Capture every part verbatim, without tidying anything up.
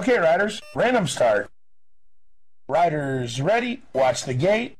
Okay, riders, random start. Riders ready, watch the gate.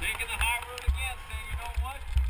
Taking the high road again, saying, you know what?